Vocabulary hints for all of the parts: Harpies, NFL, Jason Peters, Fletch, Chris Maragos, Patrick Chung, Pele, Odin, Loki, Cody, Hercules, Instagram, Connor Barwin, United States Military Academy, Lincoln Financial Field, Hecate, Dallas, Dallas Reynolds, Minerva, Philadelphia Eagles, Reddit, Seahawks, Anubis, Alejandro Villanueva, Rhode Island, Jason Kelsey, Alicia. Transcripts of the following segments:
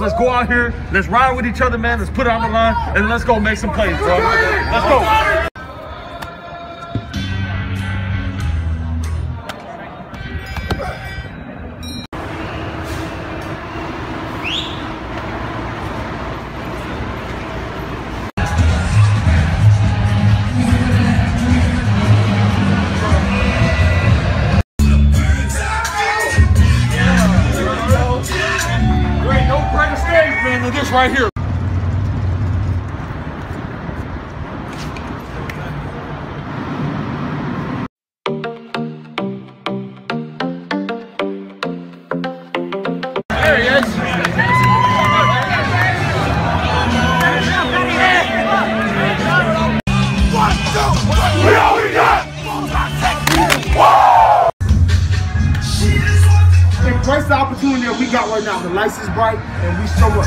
Let's go out here, let's ride with each other, man. Let's put it on the line, and let's go make some plays, bro. Let's go. Right here. Embrace the opportunity that we got right now. The lights is bright and we show up.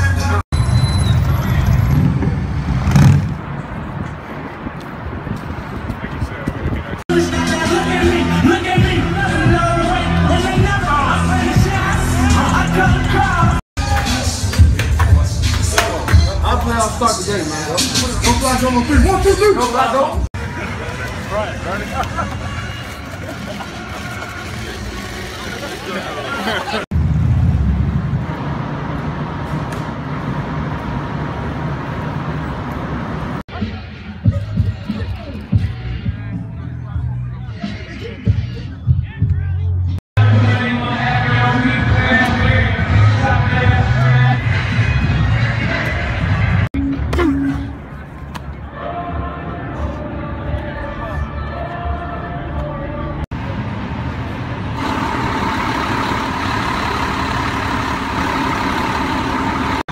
Today, man. Don't flash on my feet. 1, 2, 3. Don't flash on. Right, burn it.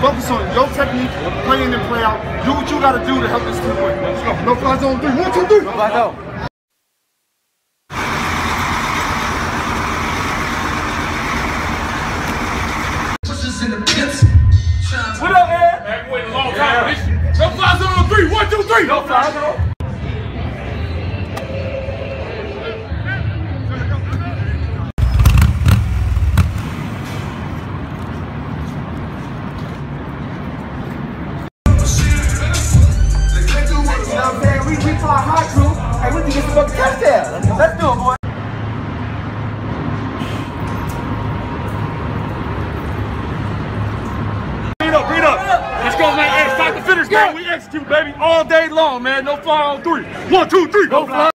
Focus on your technique, play in and play out. Do what you gotta do to help this team win. Let's go. No fly zone 3. 1, 2, 3. No fly zone. What up, man? That went a long time. Yeah. No fly zone 3. 1, 2, 3. No fly zone. Let's do it, boy. Read up. Let's go, man. Hey, stop the finish, man. We execute, baby, all day long, man. No fly on 3. 1, 2, 3. No fly.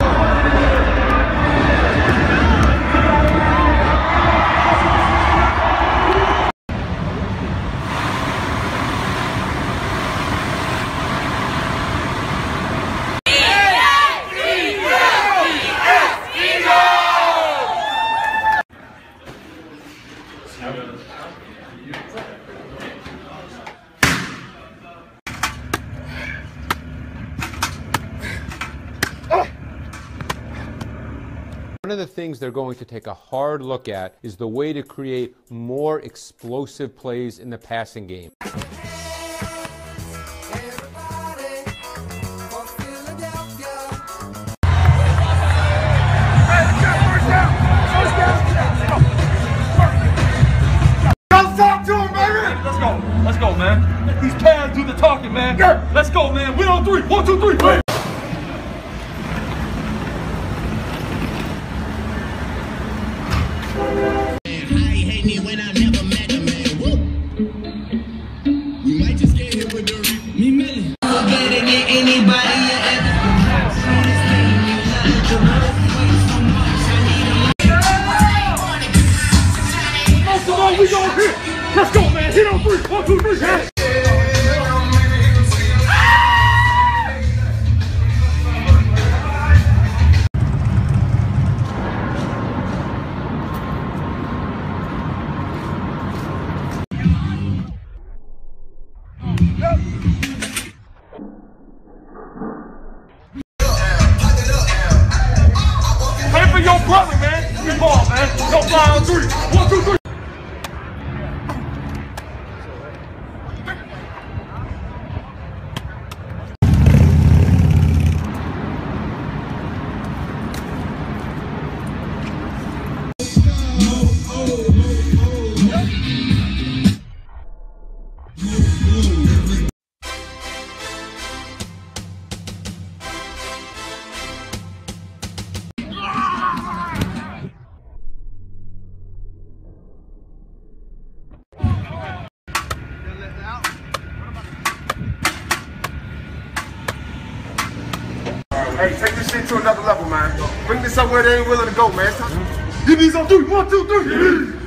One of the things they're going to take a hard look at is the way to create more explosive plays in the passing game. Let's go, man. These pads do the talking, man. Yeah. Let's go, man. We're on 3. 1, 2, 3. Wait. Let's go, man. Hit on 3. 1, 2, 3. Yes. Play for your brother, man. Good ball, man. Don't fly on 3. 1, 2, 3. it to another level, man. Bring me somewhere they ain't willing to go, man. Give me some 3, 1, 2, 3.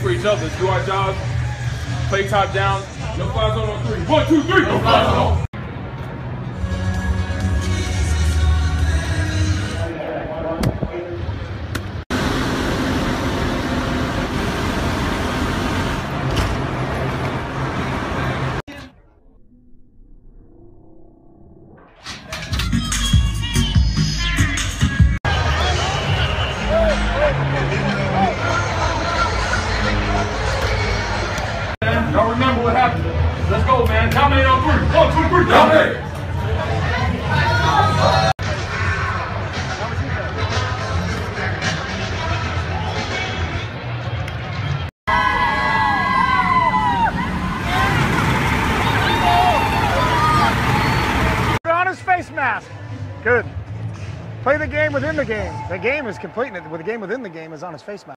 For each other, do our job, play top down, no fly zone on 3. 1, 2, 3, no fly zone. Good. Play the game within the game. The game is complete. The game within the game is on his face mask.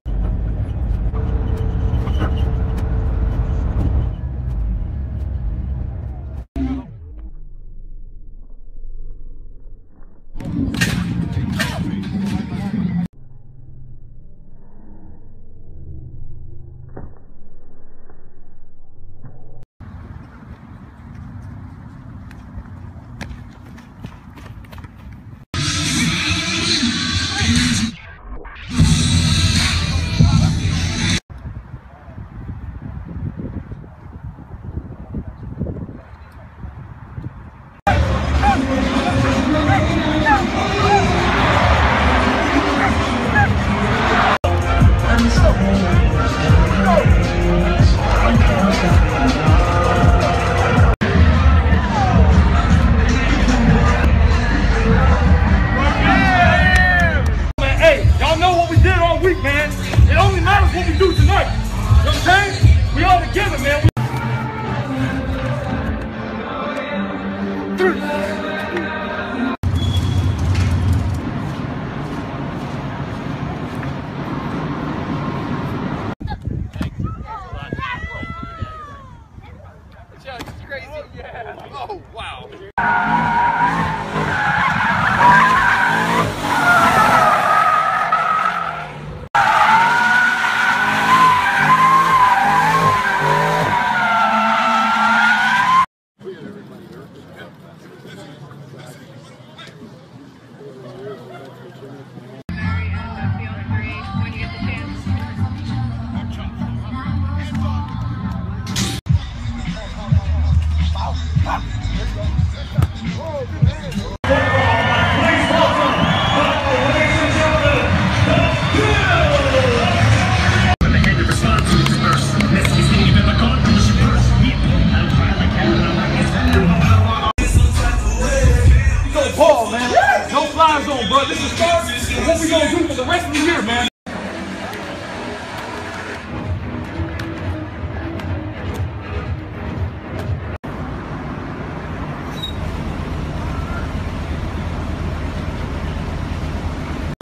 we gonna do for the rest of the year, man.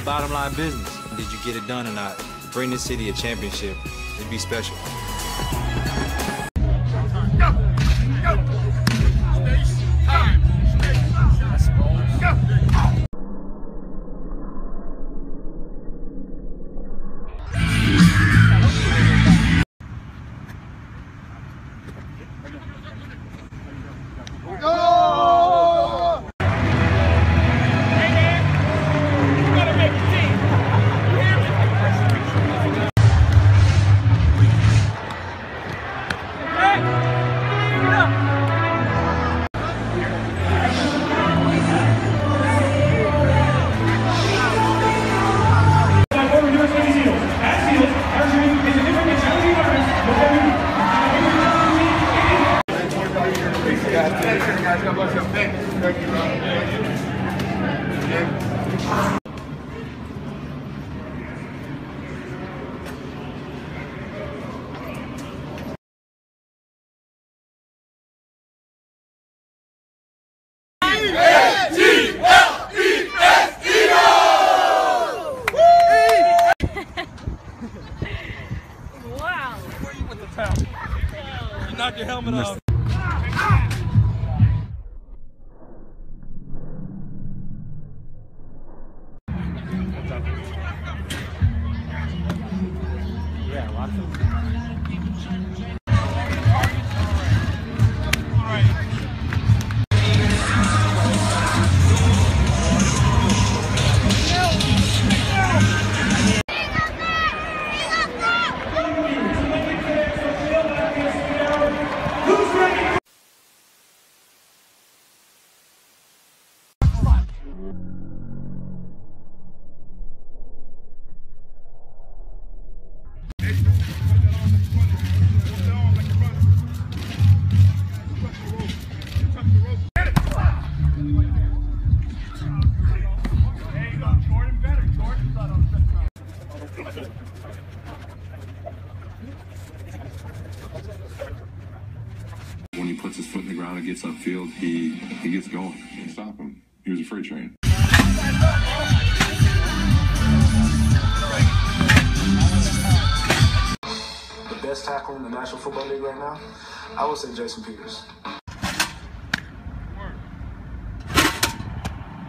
Bottom line business. Did you get it done or not? Bring this city a championship. It'd be special. When he puts his foot in the ground and gets upfield, he gets going. You can't stop him. He was a freight train. The best tackle in the National Football League right now, I would say Jason Peters.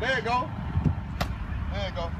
There you go. There you go.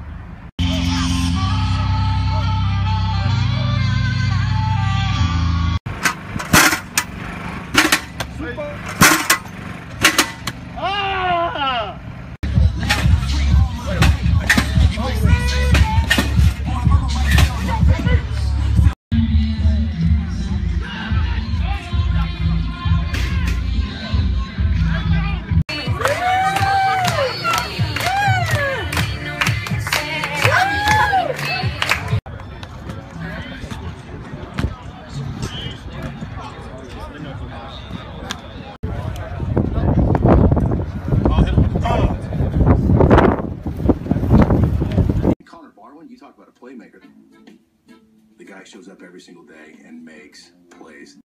Shows up every single day and makes plays.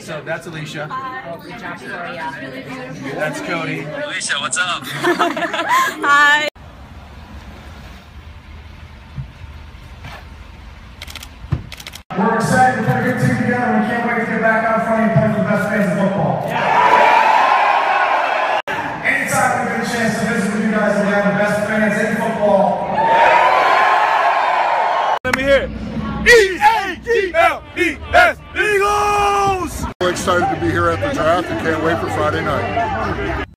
So that's Alicia. Good job, Cody. That's Cody. Alicia, what's up? Hi. We're excited to put a good team together. We can't wait to get back out front and play for the best fans in football. Yeah. Anytime we get a chance to visit with you guys, we have the best fans in football. Yeah. Let me hear it. E-A-G-L-E-S Eagles! We're excited to be be here at the draft and can't wait for Friday night.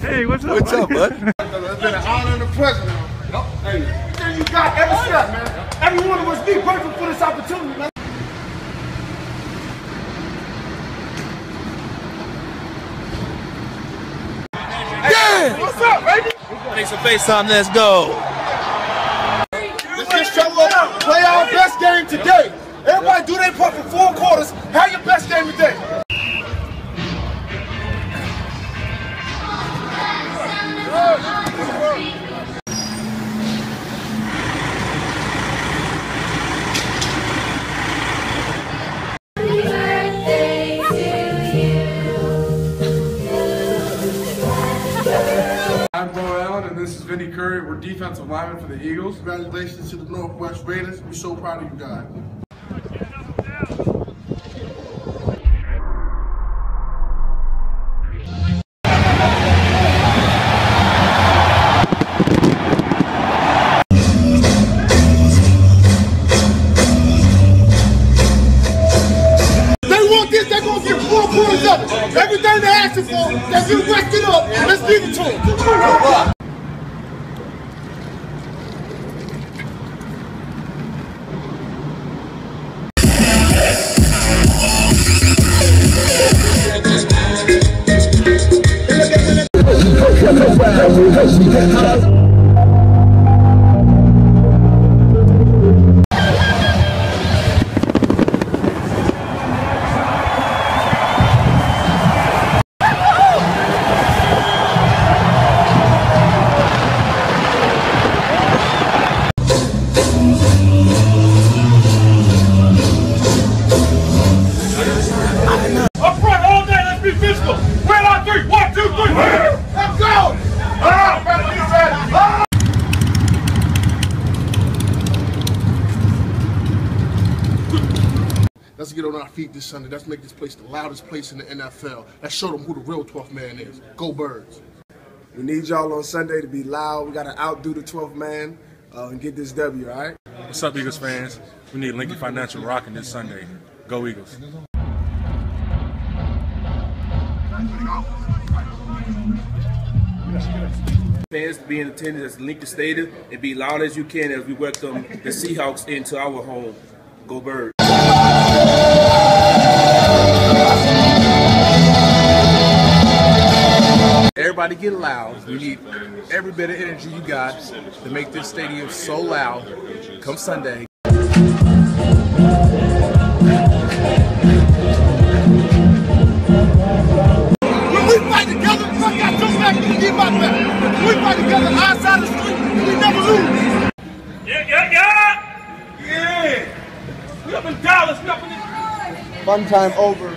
Hey, what's up, bud? It's been an honor and a pleasure. Nope. Hey, everything you got, every step, man. Every one of us be grateful for this opportunity, man. Yeah! What's up, baby? Make some FaceTime, let's go. Let's just show up, play our best game today. Everybody do their part for 4 quarters. Have your best game today. We're defensive linemen for the Eagles. Congratulations to the Northwest Raiders. We're so proud of you guys. They want this, they're going to get 4 quarters of it. Everything they're asking for, they've been rested up. Let's give it to them. Let's get on our feet this Sunday. Let's make this place the loudest place in the NFL. Let's show them who the real 12th man is. Go Birds. We need y'all on Sunday to be loud. We got to outdo the 12th man and get this W, all right? What's up, Eagles fans? We need Lincoln Financial rocking this Sunday. Go Eagles. Fans to be in attendance at Lincoln Stadium and be loud as you can as we welcome the Seahawks into our home. Go Birds. Everybody get loud. We need every bit of energy you got to make this stadium so loud. Come Sunday. When we fight together, fuck out your back and get my back. When we fight together outside the street, we never lose. Yeah, yeah, yeah! Yeah! We up in Dallas, we up in this... Fun time over.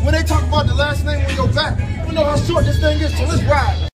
When they talk about the last name on your back, we know how short this thing is, so let's ride.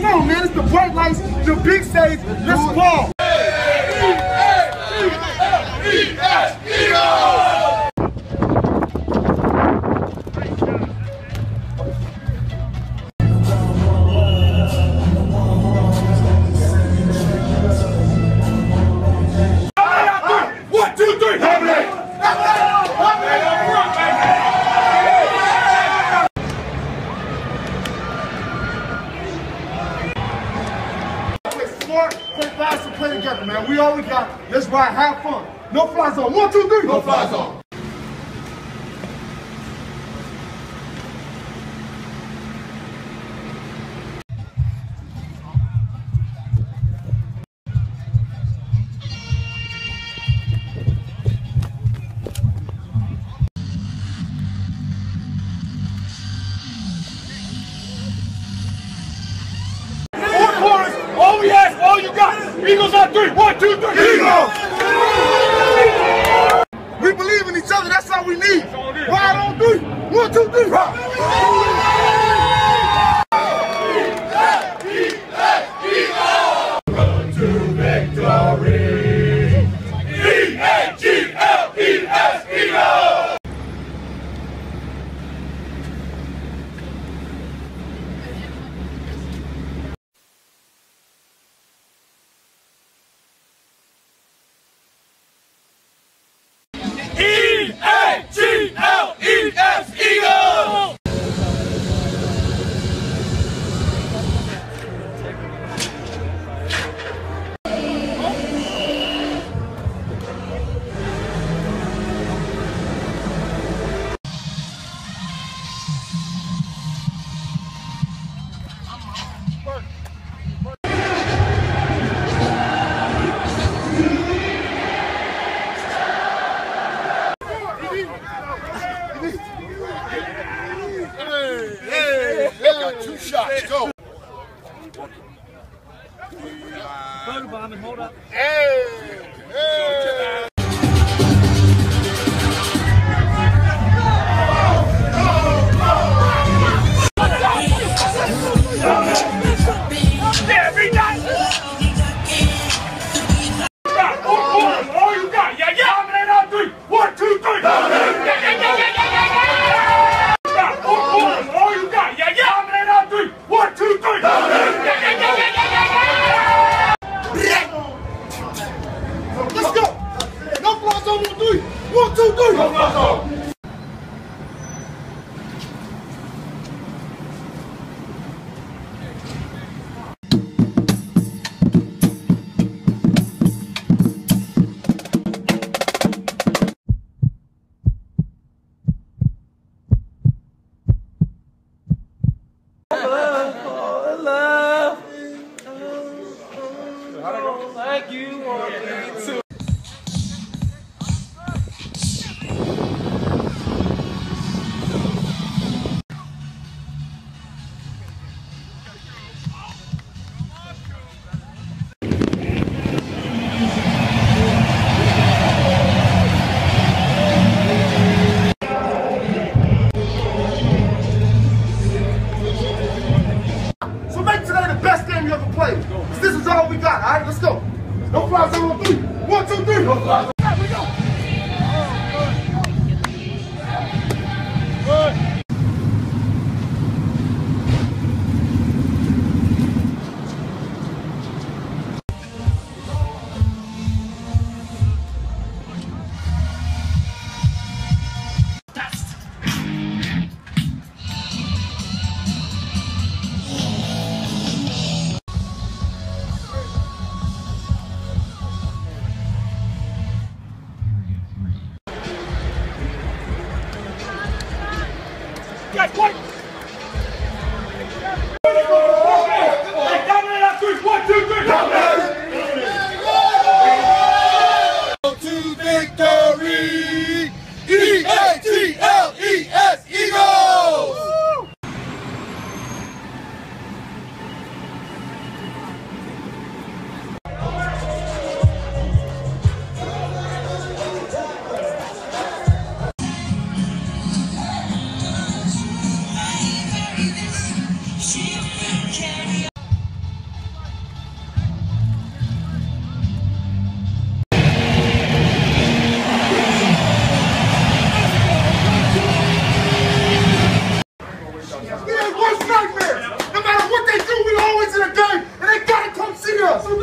Come on, man. It's the bright lights, the big saves. Let's ball. Man, we all we got. Let's ride, have fun. No fly zone. 1, 2, 3. No fly zone. Eagles on 3, 1, 2, 3, Eagles! We believe in each other, that's all we need. Ride on 3, 1, 2, 3, ride! Go,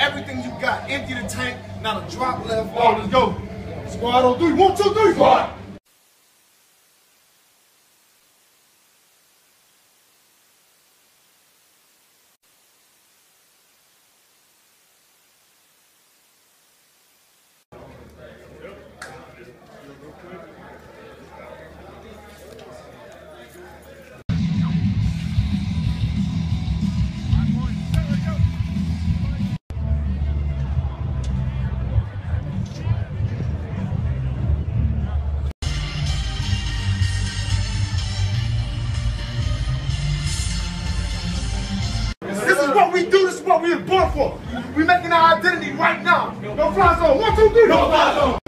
everything you got, empty the tank, not a drop left. Oh, let's go. Squad on three. 1, 2, 3. Squad. We're born for. We're making our identity right now. No fly zone. 1, 2, 3. No fly zone.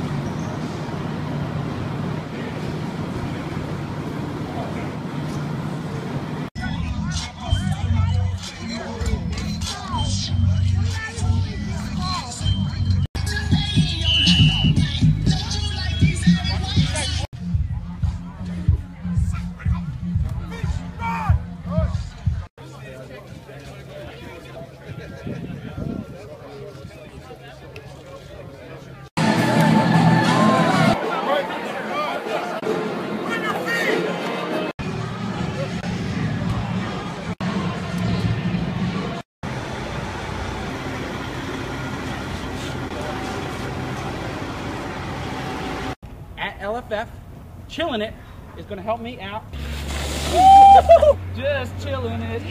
LFF, chilling it is going to help me out. Just chilling it.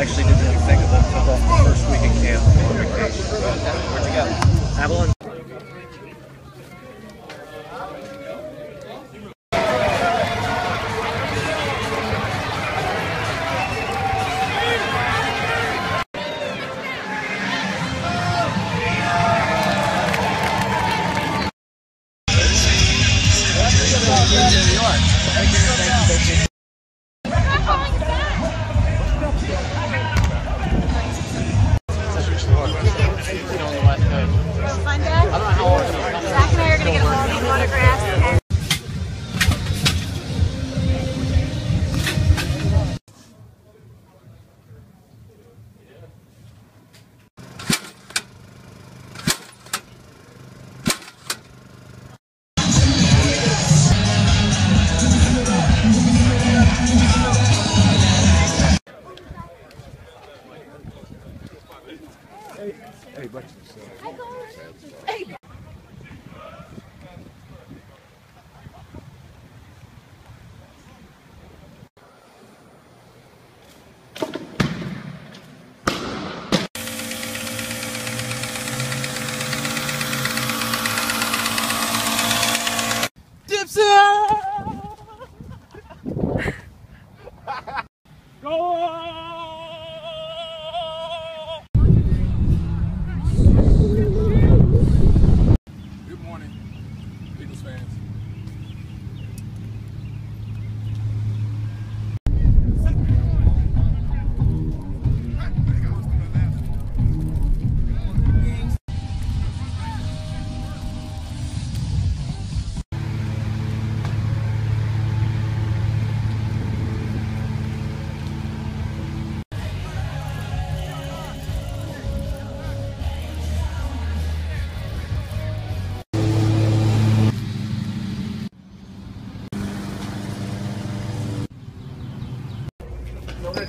Actually did an executive football first week in camp. Where'd you go? Avalon. New York.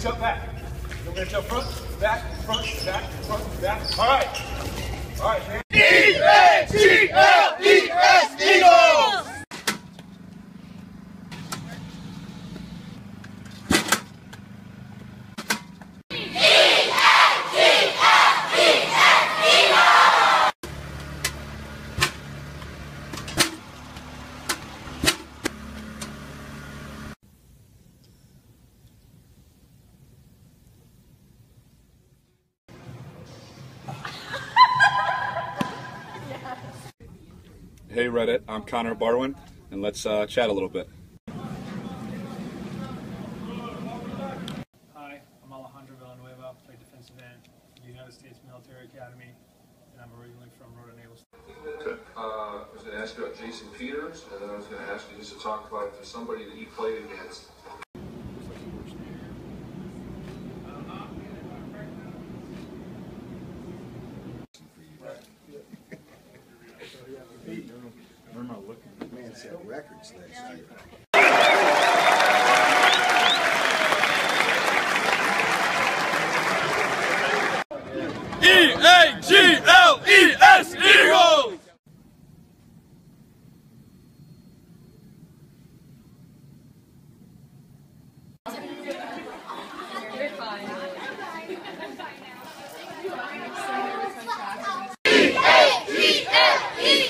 Jump back. We're going to jump front, back, front, back, front, back. All right. All right, man. E-A-G-L-E-S Eagles! Hey Reddit, I'm Connor Barwin, and let's chat a little bit. Hi, I'm Alejandro Villanueva, I play defensive end at the United States Military Academy, and I'm originally from Rhode Island. I was going to ask you about Jason Peters, and then I was going to ask you just to talk about somebody that you played against. Records last year. E-A-G-L-E-S Eagles! You're fine. E-A-G-L-E-S Eagles!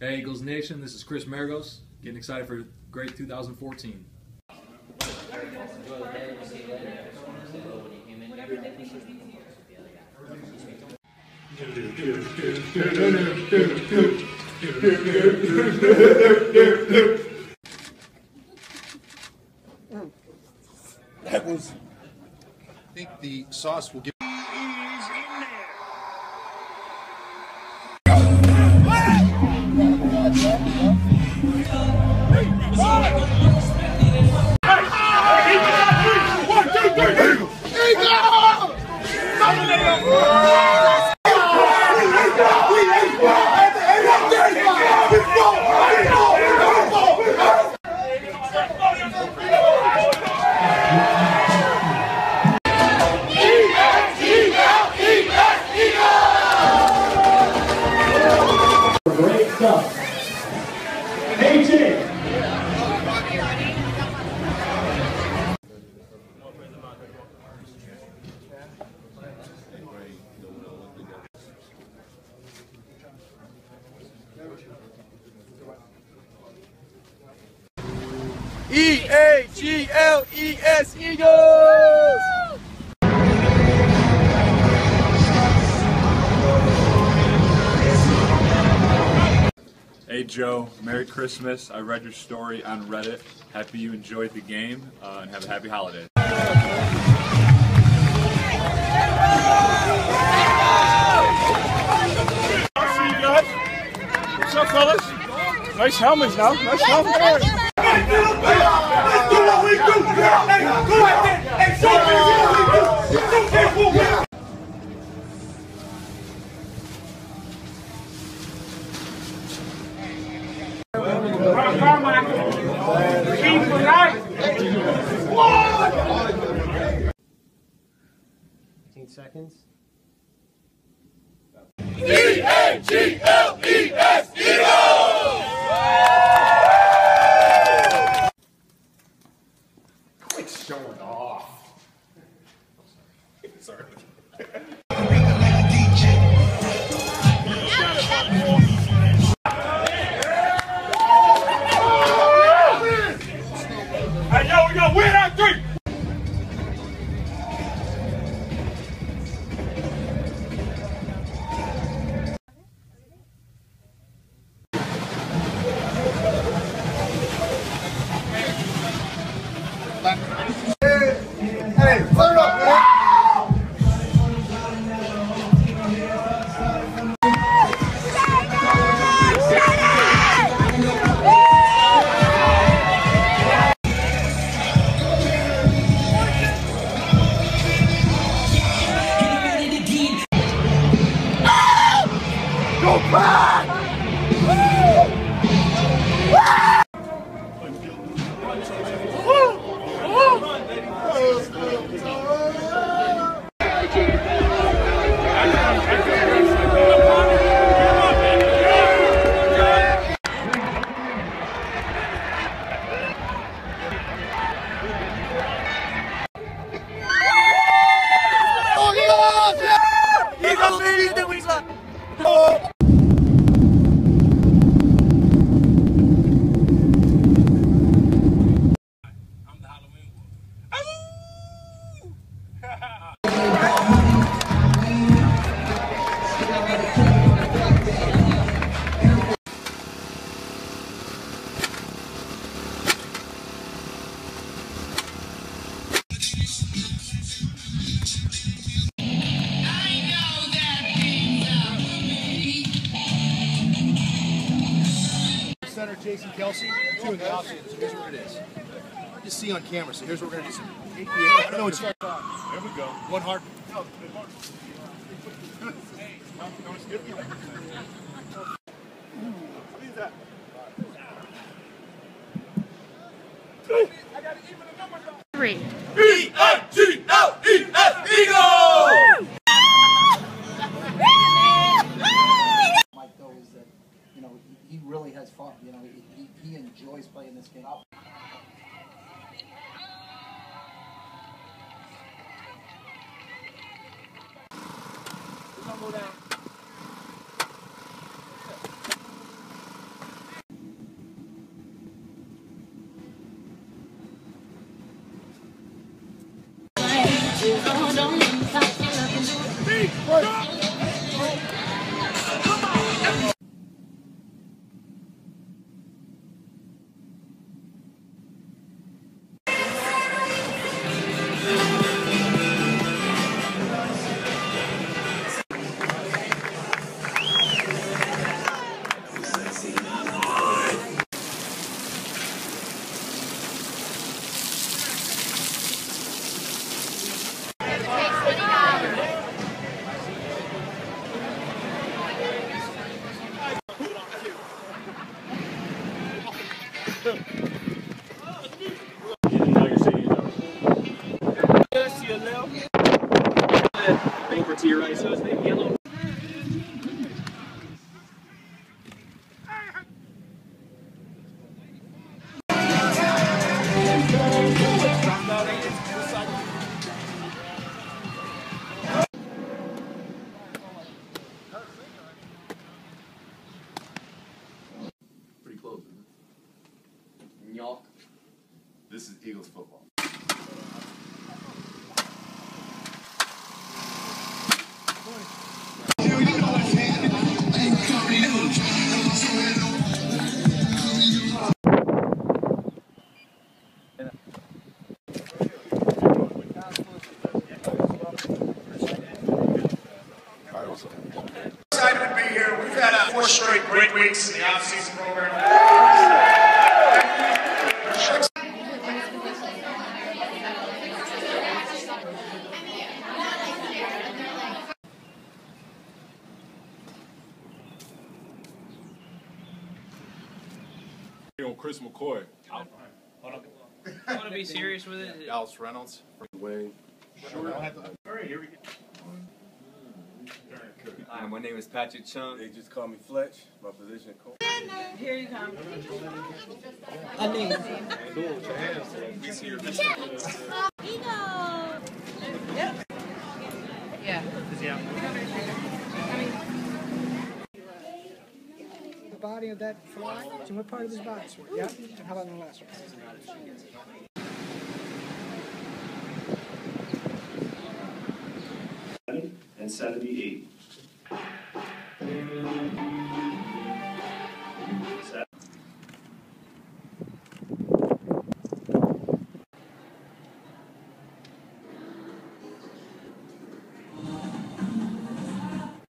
Hey Eagles Nation, this is Chris Maragos, getting excited for great 2014. That was, I think the sauce will give Eagles! E-A-G-L-E-S, Eagles! Hey Joe, Merry Christmas. I read your story on Reddit. Happy you enjoyed the game and have a happy holiday. What's up, fellas? Nice helmets now. Nice helmets. Let's do what we do. 15 seconds. E-A-G-L-E-S, Eagles! Showing off. Sorry. Hey, yo, we gonna win out three. Jason Kelsey, two in the offseason, so here's what it is. I just see on camera, so here's what we're going to do. I don't know what you're talking about. There we go. One hard. Three. E-A-G-L-E-S, Eagles! He really has fun, you know, he enjoys playing this game. red, Banker to your right, so is the yellow. Pretty close, isn't it? Nyok. This is Eagles football. Excited to be here. We've had 4 straight great weeks in the off-season program. On Chris McCoy. I want to be serious with it. Dallas Reynolds. Wayne. Sure. All right, here we go. Hi, my name is Patrick Chung. They just call me Fletch. My position coach. Here you come. I mean, cool. We see your mission. Yep. Yeah. The body of that fly. So what part of his body? Yeah. And how about the last one? And 78.